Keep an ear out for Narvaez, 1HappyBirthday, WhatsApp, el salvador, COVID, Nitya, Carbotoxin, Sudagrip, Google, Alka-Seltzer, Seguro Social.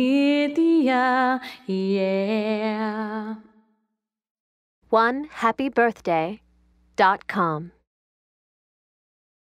Nitya, yeah. 1HappyBirthday.com